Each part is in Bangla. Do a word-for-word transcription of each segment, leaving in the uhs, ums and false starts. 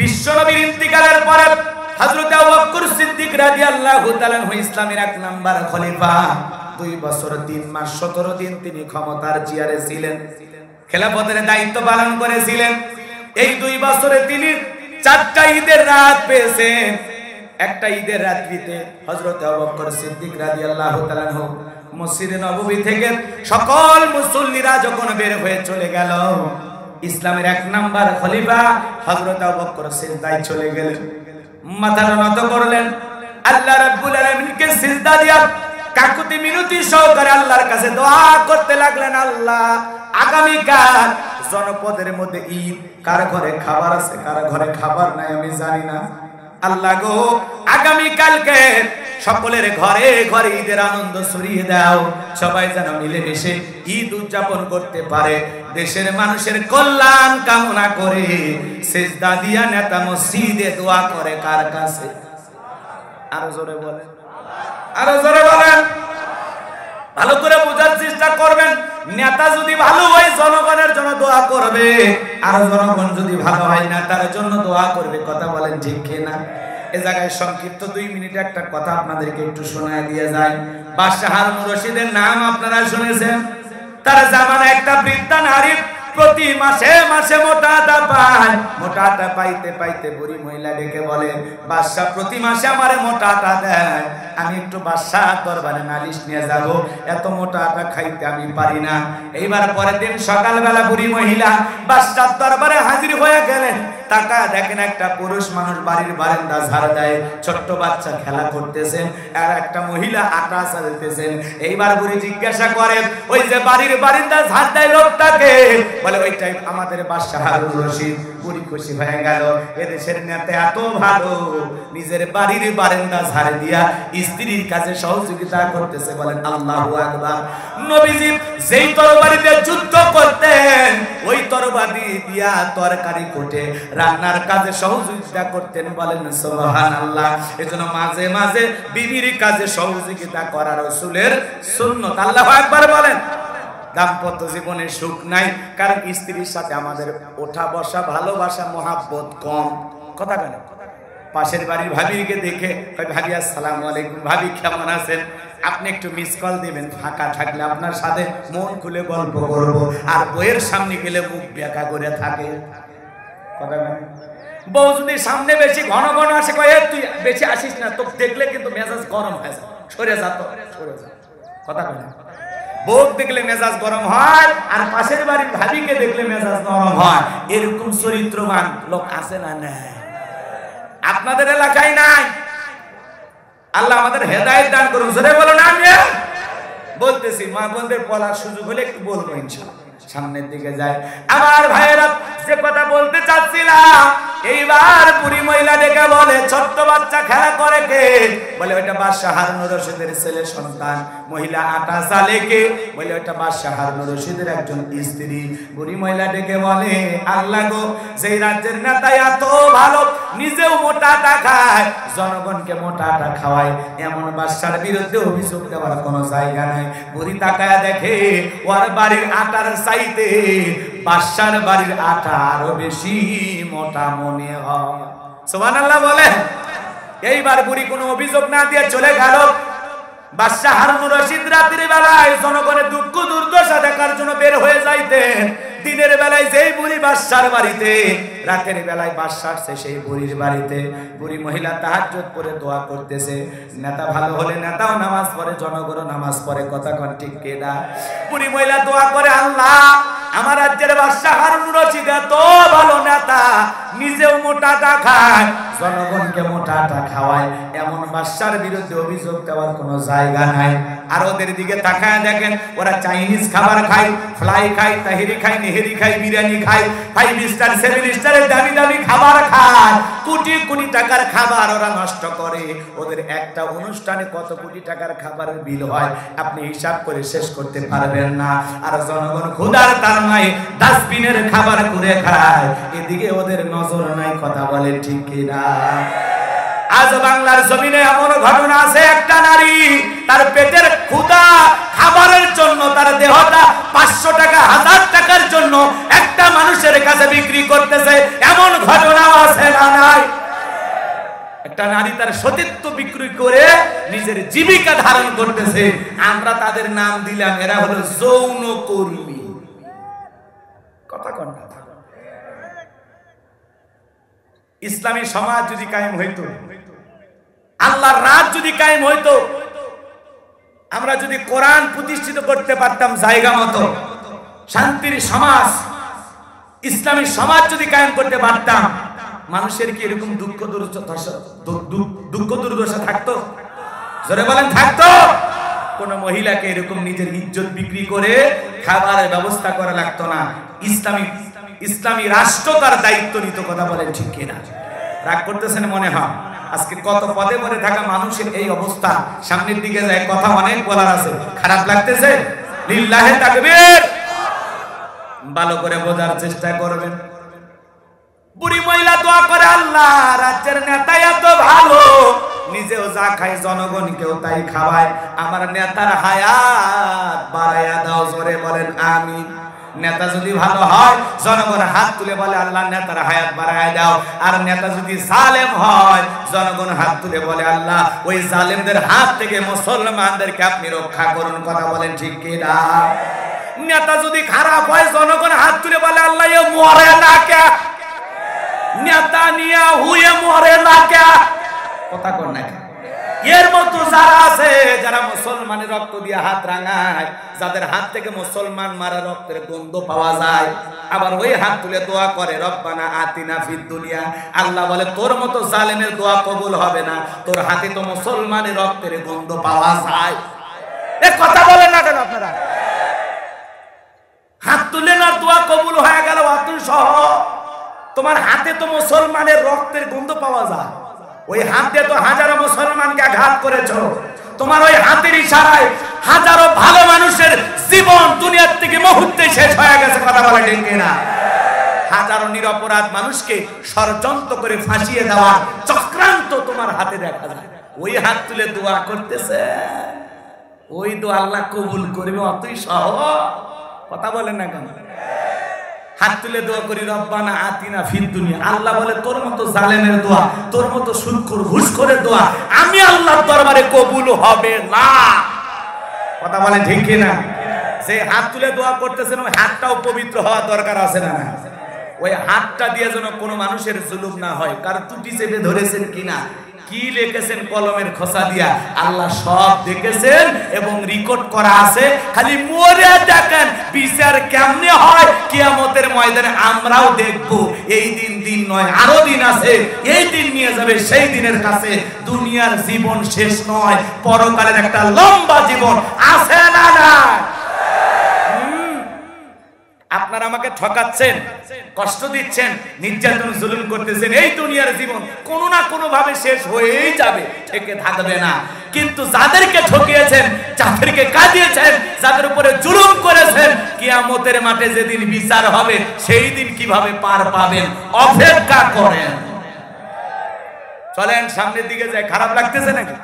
বিশ্বনবীর ইন্তিকালের পরে হযরত আবু বকর সিদ্দিক রাদিয়াল্লাহু তাআলা ইসলামের এক নাম্বার খলিফা। দুই বছর তিন মাস সতেরো দিন তিনি ক্ষমতার চেয়ারে ছিলেন, খেলাফতের দায়িত্ব পালন করেছিলেন। এই দুই বছরে তিনি চারটা ঈদের রাত পেয়েছেন। একটা ঈদের রাত্রিতে হযরত আবু বকর সিদ্দিক রাদিয়াল্লাহু তাআলা মসজিদে নববী থেকে সকল মুসল্লিরা যখন বের হয়ে চলে গেল, ইসলামের এক নাম্বার খলিফা হযরত আবু বকর সিজদায় চলে গেলেন, মাথা নত করলেন, আল্লাহ রাব্বুল আলামিনকে সিজদা দিয়া কাকুতি মিনতি সহকারে আল্লাহর কাছে দোয়া করতে লাগলেন, আল্লাহ আগামী কাল জনপদের মধ্যে ঈদ, কার ঘরে খাবার আছে কার ঘরে খাবার নাই আমি জানি না, আল্লাহ গো আগামী কালকে সকলের ঘরে ঘরে ঈদের আনন্দ ছড়িয়ে দাও, সবাই যেন মিলেমিশে ঈদ উদযাপন করতে পারে, দেশের মানুষের কল্যাণ কামনা করে সিজদা দিয়া নেতা মসজিদে দোয়া করে কার কাছে? আরো জোরে বলেন, আরো জোরে বলেন। ভালো করে বোঝার চেষ্টা করবেন, নেতা যদি ভালো হয় জনগণের জন্য দোয়া করবে, আর জনগণ যদি ভালো হয় নেতার জন্য দোয়া করবে। কথা বলেন ঠিক কিনা? এ জায়গায় সংক্ষিপ্ত দুই মিনিটে একটা কথা আপনাদেরকে একটু শোনায় দিয়ে যায়। বাদশা হারুন রশিদের নাম আপনারা শুনেছেন। তার জামানায় একটা বৃদ্ধা নারী প্রতি মাসে মাসে মোটা আটা পায়। মোটা আটা পাইতে পাইতে বুড়ি মহিলা ডেকে বলে, বাদশা প্রতি মাসে আমারে মোটা আটা দেয়, আমি একটু বাদশার দরবারে নালিশ নিয়ে যাব, এত মোটা আটা খাইতে আমি পারি না। এইবার পরের দিন সকালবেলা বুড়ি মহিলা বাদশার দরবারে হাজির হয়ে গেলেন। তাকা দেখেন একটা পুরুষ মানুষ বাড়ির বারান্দা ঝাড় দেয়, ছোট্ট বাচ্চা খেলা করতেছেন, আর একটা মহিলা আটা চালতেছেন। এইবার বুড়ি জিজ্ঞাসা করেন, ওই যে বাড়ির বারান্দা ঝাড় দেয় লোকটাকে? বলে, ওইটাই আমাদের বাদশা হারুন রশিদ। বুড়ি খুশি হয়ে গেল, এদেশের নেতা এত ভালো, নিজের বাড়ির বারান্দা ঝাড় দিয়া স্ত্রীর কাছে সহযোগিতা করতেছে। বলেন আল্লাহু আকবার। নবীজি যেই তরবারিতে যুদ্ধ করতেন ওই তরবারি দিয়া তরকারি কোটে রান্নার কাজে সহযোগিতা করতেন। বলেন সুবহানাল্লাহ। এজন্য মাঝে মাঝে বিবির কাজে সহযোগিতা করা রাসূলের সুন্নাত। আল্লাহু আকবার বলেন। দাম্পত্য জীবনে সুখ নাই, কারণ স্ত্রীর সাথে আমাদের ওঠা বসা, ভালোবাসা, মহাব্বত কম। কথা কেন? পাশের বাড়ির ভাবিকে দেখে ভাবি আসসালামু আলাইকুম, ভাবি কেমন আছেন? আপনি একটু মিস কল দিবেন, ফাঁকা থাকলে আপনার সাথে মন খুলে গল্প করব। আর বউয়ের সামনে গেলে মুখ বেঁকা করে থাকে। কথা কেন? বউ যদি সামনে বেশি ঘন ঘন আসে, কয়ে তুই বেশি আসিস না, তো দেখলে কিন্তু মেজাজ গরম হয়ে যায়, সরে যা তো সরে যা। কথা কেন? বউ দেখলে মেজাজ গরম হয়, আর পাশের বাড়ির ভাবিকে দেখলে মেজাজ গরম হয়। এরকম চরিত্রবান লোক আছে না? না, আপনাদের এলাকায় নাই। আল্লাহ আমাদের হেদায়েত দান করুন। জোরে বলুন আমিন। বলতেছি মা বোনদের বলার সুযোগ হলে একটু বলবো ইনশাআল্লাহ। সামনের দিকে যায় আমার ভাইয়েরা, যে কথা বলতে চাচ্ছিলাম, এইবার বুড়ি মহিলা ডেকে বলে, ছোট্ট বাচ্চা খেলা করে কে? বলে, ওইটা বাদশা হারুন রশিদের ছেলে সন্তান। মহিলা আটা চালে কে? বলে, ওইটা বাদশা হারুন রশিদের একজন স্ত্রী। বুড়ি মহিলা ডেকে বলে, আল্লাহ গো, যেই রাজ্যের নেতা এত ভালো, নিজেও মোটা আটা খায়, জনগণকে মোটা আটা খাওয়ায়, এমন বাদশার বিরুদ্ধে অভিযোগ দেওয়ার কোনো জায়গা নাই। বুড়ি তাকায় দেখে ওর বাড়ির আটার চাইতে বাদশার বাড়ির আটা আরো বেশি মোটা মনে হয়। সুবহানাল্লাহ বলে। এইবার বুড়ি কোনো অভিযোগ না দিয়ে চলে গেল। বাদশা হারুন রশিদ রাতের বেলায় জনগণের দুঃখ দুর্দশা দেখার জন্য বের হয়ে যাইতেন। দিনের বেলায় যেই বুড়ি বাদশার বাড়িতে, রাতের বেলায় বাদশা আসছে সেই বুড়ির বাড়িতে। বুড়ি মহিলা তাহাজ্জুদ পড়ে দোয়া করতেছে, নেতা ভালো হলে নেতাও নামাজ পড়ে, জনগণও নামাজ পড়ে। কথা কন ঠিক কিনা? বুড়ি মহিলা দোয়া করে, আল্লাহ, আমার রাজ্যের বাদশা হারুন রশিদ এত ভালো নেতা, নিজেও মোটা আটা খায়, জনগণকে মোটা আটা খাওয়ায়, এমন বাদশার বিরুদ্ধে অভিযোগ দেওয়ার কোনো জায়গা নাই। আর ওদের দিকে তাকায় দেখেন, ওরা চাইনিজ খাবার খায়, ফ্লাই খায়, তাহিরি খায়, নেহেরি খায়, বিরিয়ানি খায়, ফাইভ স্টার সেভেন স্টারের দামি দামি খাবার খায়, কোটি কোটি টাকার খাবার ওরা নষ্ট করে। ওদের একটা অনুষ্ঠানে কত কোটি টাকার খাবারের বিল হয় আপনি হিসাব করে শেষ করতে পারবেন না। আর জনগণ ক্ষুধার তার নাই, ডাস্টবিনের খাবার করে খায়, এদিকে ওদের নজর নাই। কথা বলে ঠিক কিনা? আজ বাংলার জমিনে এমন ঘটনা আছে, একটা নারী তার পেটের ক্ষুধা, খাবারের জন্য তার দেহটা পাঁচশো টাকা হাজার টাকার জন্য একটা মানুষের কাছে বিক্রি করতেছে, এমন ঘটনাও আছে না? একটা নারী তার সতীত্ব বিক্রি করে নিজের জীবিকা ধারণ করতেছে, আমরা তাদের নাম দিলাম এরা হলো যৌন কর্মী। কথা কন কথা। ইসলামী সমাজ যদি কায়েম হইতো, আল্লাহর রাত যদি কায়েম হইতো, আমরা যদি কোরআন প্রতিষ্ঠিত করতে পারতাম জায়গা মতো, শান্তির সমাজ ইসলামী সমাজ যদি কায়েম করতে পারতাম, মানুষের কি এরকম দুঃখ দুঃখ দুর্দশা থাকতো? জোরে বলেন, থাকতো? কোন মহিলাকে এরকম নিজের ইজ্জত বিক্রি করে খাবারের ব্যবস্থা করা লাগতো না। ইসলামী ইসলামী রাষ্ট্র তার দায়িত্ব নিত। কথা বলেন ঠিক কিনা? রাগ করতেছেন মনে হয়। আজকে কত পদে পদে থাকা মানুষের এই অবস্থা। সামনের দিকে যায়, কথা অনেক বলার আছে। খারাপ লাগতেছে? লিল্লাহে তাকবীর। ভালো করে বোঝার চেষ্টা করবেন। বুড়ি মহিলা দোয়া করে, আল্লাহ রাজ্যের নেতা এত ভালো, নিজেও যা খায় জনগণকেও তাই খাওয়ায়, আমার নেতার হায়াত বাড়ায়া দাও। জোরে বলেন আমিন। নেতা যদি ভালো হয় জনগণ হাত তুলে বলে আল্লাহ নেতার হায়াত বাড়ায় দাও। আর নেতা যদি জালেম হয় জনগণ হাত তুলে বলে আল্লাহ ওই জালেমদের হাত থেকে মুসলমানদেরকে আপনি রক্ষা করুন। কথা বলেন ঠিক কিনা? নেতা যদি খারাপ হয় জনগণ হাত তুলে বলে আল্লাহ এ মরে না কে, নেতা নিয়া হুয়ে মরে না কে। কথা কর না কে। এর মতো যারা আছে, যারা মুসলমানের রক্ত দিয়ে হাত রাঙায়, যাদের হাত থেকে মুসলমান মারা রক্তের গন্ধ পাওয়া যায়, আবার ওই হাত তুলে দোয়া করে রব্বানা আতিনা ফিদ দুনিয়া, আল্লাহ বলে তোর মতো জালেমের দোয়া কবুল হবে না, তোর হাতে তো মুসলমানের রক্তের গন্ধ পাওয়া যায়। এ কথা বলেন না কেন আপনারা? হাত তুলে না দোয়া কবুল হয়ে গেল অত সহজ। তোমার হাতে তো মুসলমানের রক্তের গন্ধ পাওয়া যায়, ওই হাতে তো হাজারো মুসলমানকে আঘাত করেছো, তোমার ওই হাতের ইশারায় হাজারো ভালো মানুষের জীবন দুনিয়ার থেকে মুহূর্তে শেষ হয়ে গেছে। কথা বলা ঠিক কিনা? হাজারো নিরপরাধ মানুষকে ষড়যন্ত্র করে ফাঁসিয়ে দেওয়া চক্রান্ত তোমার হাতে দেখা যায়। ওই হাত তুলে দোয়া করতেছে, ওই দোয়া আল্লাহ কবুল করবে অতই সহজ। কথা বলেন না কেন? হাত তুলে দোয়া করি রব্বানা আতিনা ফিদ দুনিয়া, আল্লাহ বলে তোর মতো জালেমের দোয়া, তোর মতো সুদখোর ঘুষখোরের দোয়া আমি আল্লাহর দরবারে কবুল হবে না। কথা বলেন ঠিক কিনা? সেই হাত তুলে দোয়া করতেছেন, ওই হাতটাও পবিত্র হওয়া দরকার আছে না? ওই হাতটা দিয়ে যেন কোনো মানুষের জুলুম না হয়। কার টুটি চেপে ধরেছেন কিনা, কি লিখেছেন কলমের খোসা দিয়া, আল্লাহ সব দেখেছেন এবং রেকর্ড করা আছে। খালি মরে দেখেন বিচার কেমনে হয় কিয়ামতের ময়দানে, আমরাও দেখব। এই দিন দিন নয়, আরো দিন আছে, এই দিন নিয়ে যাবে সেই দিনের কাছে। দুনিয়ার জীবন শেষ নয়, পরকালের একটা লম্বা জীবন আছে না না? আপনারা আমাকে ঠকাচ্ছেন, কষ্ট দিচ্ছেন, নির্যাতন জুলুম করতেছেন। এই দুনিয়ার জীবন কোনো না কোনো ভাবে শেষ হয়েই যাবে, থেকে থাকবে না। কিন্তু যাদেরকে ঠকিয়েছেন, যাদেরকে কাঁদিয়েছেন, যাদের উপরে জুলুম করেছেন, কিয়ামতের মাঠে যেদিন বিচার হবে সেই দিন কিভাবে পার পাবেন অপেক্ষা করেন। চলেন সামনের দিকে যাই। খারাপ লাগতেছে নাকি?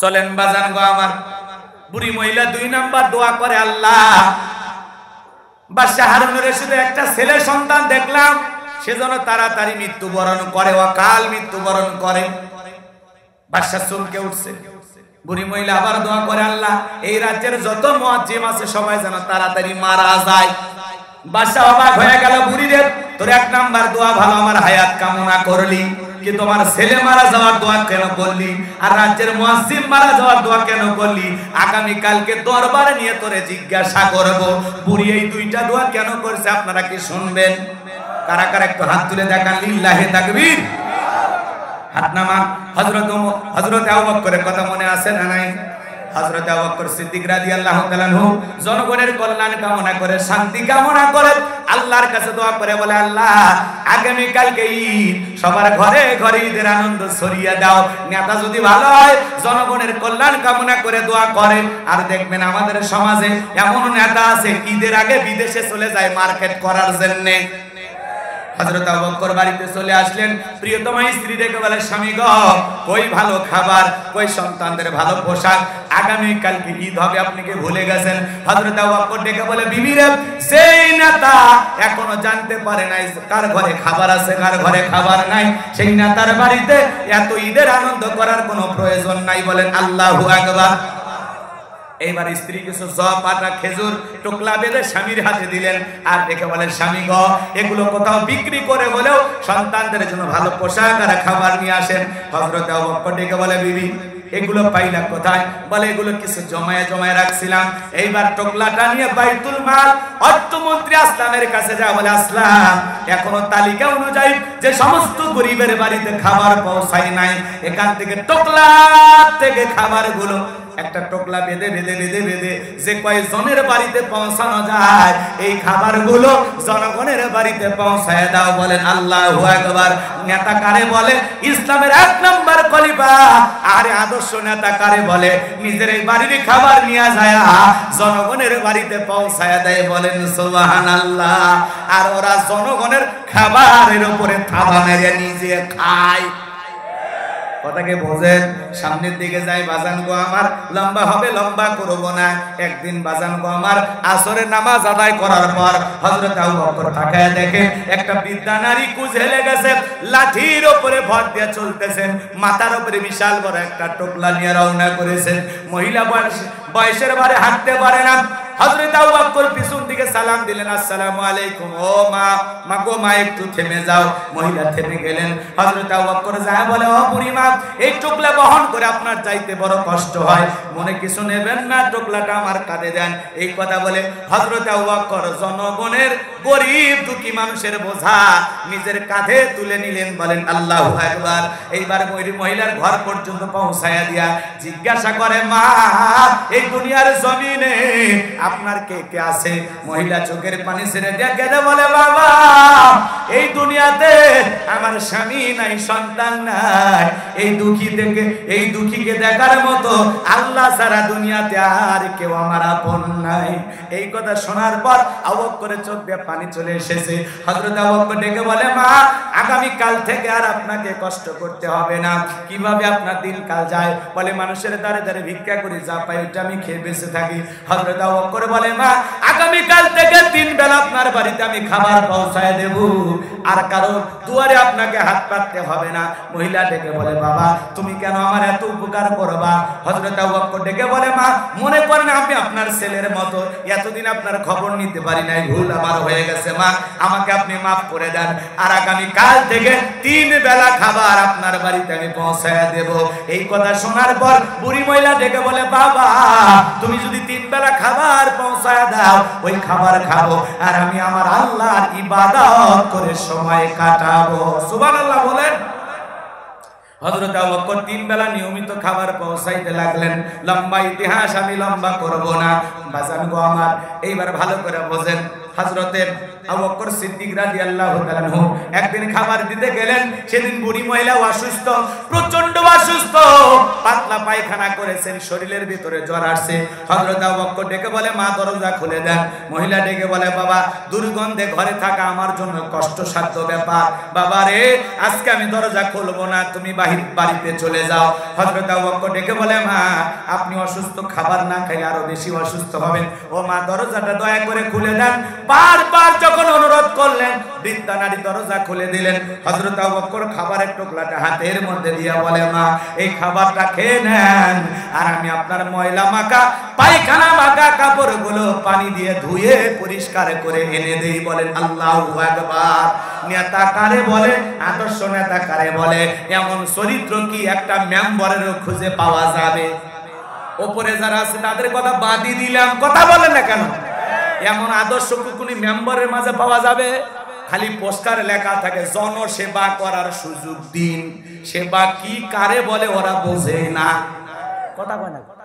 চলেন বাজান গো আমার। বুড়ি মহিলা দুই নাম্বার দোয়া করে, আল্লাহ বাদশা হারুনুর রশিদের একটা ছেলে সন্তান দেখলাম, সেজন্য তাড়াতাড়ি মৃত্যুবরণ করে, অকাল মৃত্যুবরণ করে। বাদশা চমকে উঠছে। বুড়ি মহিলা আবার দোয়া করে, আল্লাহ এই রাজ্যের যত মুয়াজ্জিম আছে সবাই যেন তাড়াতাড়ি মারা যায়। বাদশা অবাক হয়ে গেল, বুড়িদের তোর এক নাম্বার দোয়া ভালো, আমার হায়াত কামনা করলি, কিন্তু আমার ছেলে মারা যাওয়ার দোয়া কেন করলি? আর রাজ্যের মুয়াজ্জিম মারা যাওয়ার দোয়া কেন করলি? আগামী কালকে দরবারে নিয়ে তোরে জিজ্ঞাসা করব। বুড়ি এই দুইটা দোয়া কেন করছে আপনারা কি শুনবেন? কারা কারা একটু হাত তুলে দেখান লিল্লাহে তাকবীর। হাত নামান। হযরত হযরত আবু বকরের কথা মনে আছে না নাই? হযরত আবু বকর সিদ্দিক রাদিয়াল্লাহু তাআলা আনহু জনগণের কল্যাণ কামনা করে, শান্তি কামনা করে, আল্লাহর কাছে দোয়া করে বলে, আল্লাহ আগামী কালকে ঈদ, সবার ঘরে ঘরে ঈদের আনন্দ ছড়িয়ে দাও। নেতা যদি ভালো হয় জনগণের কল্যাণ কামনা করে দোয়া করে। আর দেখবেন আমাদের সমাজে এমন নেতা আছে ঈদের আগে বিদেশে চলে যায় মার্কেট করার জন্য। হযরত আবু বকর বাড়িতে চলে আসলেন। প্রিয়তমা স্ত্রী ডেকে বলে, স্বামী গো, কই ভালো খাবার, কই সন্তানদের ভালো পোশাক, আগামী কালকে ঈদ হবে, আপনি কি ভুলে গেছেন? হযরত আবু বকর ডেকে বলে, বিবি রে, সেই নেতা এখনো জানতে পারে নাই কার ঘরে খাবার আছে কার ঘরে খাবার নাই, সেই নেতার বাড়িতে এত ঈদের আনন্দ করার কোনো প্রয়োজন নাই। বলেন আল্লাহু আকবার। এইবার স্ত্রী কিছু জব আটা খেজুর টোকলা বেঁধে স্বামীর হাতে দিলেন আর দেখে বলেন, স্বামী গো, এগুলো কোথাও বিক্রি করে হলেও সন্তানদের জন্য ভালো পোশাক আর খাবার নিয়ে আসেন। হযরত আবু বকর ডেকে বলে, বিবি, এগুলো পাইলা কোথায়? বলে, এগুলো কিছু জমায়ে জমায়ে রাখছিলাম। এইবার টোকলাটা নিয়ে বাইতুল মাল অর্থমন্ত্রী আসলামের কাছে যা বলে, আসলাম, এখনো তালিকা অনুযায়ী যে সমস্ত গরিবের বাড়িতে খাবার পৌঁছায় নাই, এখান থেকে টোকলা থেকে খাবারগুলো একটা টোকলা বেঁধে বেঁধে বেঁধে বেঁধে যে কয়জনের বাড়িতে পৌঁছানো যায় এই খাবারগুলো জনগণের বাড়িতে পৌঁছায় দাও। বলেন আল্লাহু আকবার। নেতা কারে বলে? ইসলামের এক নম্বর খলিফা। আর আদর্শ নেতা কারে বলে? নিজের এই বাড়ির খাবার নিয়ে যায় জনগণের বাড়িতে পৌঁছায় দেয়। বলেন সুবহানাল্লাহ। আর ওরা জনগণের খাবারের উপরে থাবা মেরে নিজে খায়। কথাকে বোঝেন? সামনের দিকে যাই বাজান গো আমার, লম্বা হবে, লম্বা করবো না। একদিন বাজান গো আমার আসরের নামাজ আদায় করার পর হযরত আবু বকর তাকায় দেখে একটা বৃদ্ধা নারী কুঁজেলে গেছে, লাঠির উপরে ভর দিয়ে চলতেছেন, মাথার উপরে বিশাল বড় একটা টোপলা নিয়ে রওনা করেছেন। মহিলা বয়স বয়সের বারে হাঁটতে পারে না। হযরত আবু বকর পিছন দিকে সালাম দিলেন, আসসালামু আলাইকুম। ও মা, মা গো, মা একটু থেমে যাও। মহিলা থেমে গেলেন। হযরত আবু বকর যায় বলে, ও বুড়িমা, এই টোকলা বহন করে আপনার যাইতে বড় কষ্ট হয়, মনে কিছু নেবেন না, টোকলাটা আমার কাঁধে দেন। এই কথা বলে হযরত আবু বকর জনগণের গরিব দুঃখী মানুষের বোঝা নিজের কাঁধে তুলে নিলেন। বলেন আল্লাহু আকবার। এইবার মহিলার ঘর পর্যন্ত পৌঁছায়া দিয়া জিজ্ঞাসা করে, মা, এই দুনিয়ার জমিনে আপনার কে কে আছে? মহিলা চোখের পানি ছেড়ে দিয়া কেঁদে বলে, বাবা, এই দুনিয়াতে আমার স্বামী নাই, সন্তান নাই, এই দুঃখী থেকে এই দুঃখীকে দেখার মতো আল্লাহ ছাড়া দুনিয়াতে আর কেউ আমার আপন নাই। এই কথা শোনার পর আবু বকরের চোখ দিয়ে পানি চলে এসেছে। হযরত আবু বকর ডেকে বলে, মা, আগামী কাল থেকে আর আপনাকে কষ্ট করতে হবে না। কিভাবে আপনার দিন কাল যায়? বলে, মানুষের দ্বারে দ্বারে ভিক্ষা করে যা পাই ওটা আমি খেয়ে বেঁচে থাকি। হযরত আবু বকর বলে, মা, আগামী কাল থেকে তিন বেলা আপনার বাড়িতে আমি খাবার পৌঁছায় দেব, আর কারো দুয়ারে আপনাকে হাত পাততে হবে না। মহিলা ডেকে বলে, বাবা, তুমি কেন আমার এত উপকার করবা? হযরত আবু বকর ডেকে বলে, মা, মনে করেন আমি আপনার ছেলের মতো এতদিন আপনার খবর নিতে পারি নাই, ভুল আমার হয়ে গেছে, মা, আমাকে আপনি মাফ করে দেন, আর আগামী কাল থেকে তিন বেলা খাবার আপনার বাড়িতে আমি পৌঁছায় দেব। এই কথা শোনার পর বুড়ি মহিলা ডেকে বলে, বাবা, তুমি যদি তিন বেলা খাবার পৌঁছায় দাও ওই খাবার খাবো, আর আমি আমার আল্লাহর ইবাদত করে সময় কাটাবো। সুবহানাল্লাহ বলেন। হযরত আবু বকর তিন বেলা নিয়মিত খাবার পৌঁছাইতে লাগলেন। লম্বা ইতিহাস আমি লম্বা করব না। বাজান গো আমার, এইবার ভালো করে বোঝেন। হযরতের আবু বকর সিদ্দিক রাদিয়াল্লাহু তাআলা আনহু একদিন খাবার দিতে গেলেন। সেদিন বুড়ি মহিলা অসুস্থ, প্রচন্ড অসুস্থ, পাতলা পায়খানা করেছেন, শরীরের ভিতরে জ্বর আসছে। হযরত আবু বকর ডেকে বলে, মা, দরজা খুলে দেন। মহিলা ডেকে বলে, বাবা, দুর্গন্ধে ঘরে থাকা আমার জন্য কষ্টসাধ্য ব্যাপার, বাবা রে, আজকে আমি দরজা খুলবো না, তুমি বাহির বাড়িতে চলে যাও। হযরত আবু বকর ডেকে বলে, মা, আপনি অসুস্থ, খাবার না খেলে আরো বেশি অসুস্থ হবেন, ও মা, দরজাটা দয়া করে খুলে দেন। বারবার যখন অনুরোধ করলেন, বৃদ্ধা নারী দরজা খুলে দিলেন। হযরত আবু বকর খাবারের টোকলাটা হাতের মধ্যে দিয়ে বলে, মা, এই খাবারটা খেয়ে নেন, আর আমি আপনার ময়লা মাখা পায়খানা মাখা কাপড়গুলো পানি দিয়ে ধুয়ে পরিষ্কার করে এনে দেই। বলেন আল্লাহু আকবার। নেতা কারে বলে? আদর্শ নেতা কারে বলে? এমন চরিত্র কি একটা মেম্বারেরও খুঁজে পাওয়া যাবে? ওপরে যারা আছে তাদের কথা বাদই দিলাম, কথা বলেন না কেন? এমন আদর্শ কুকুনি মেম্বারের মাঝে পাওয়া যাবে? খালি পোস্টার লেখা থাকে, জনসেবা করার সুযোগ দিন। সেবা কি কারে বলে ওরা বোঝে না, কথা বলে না।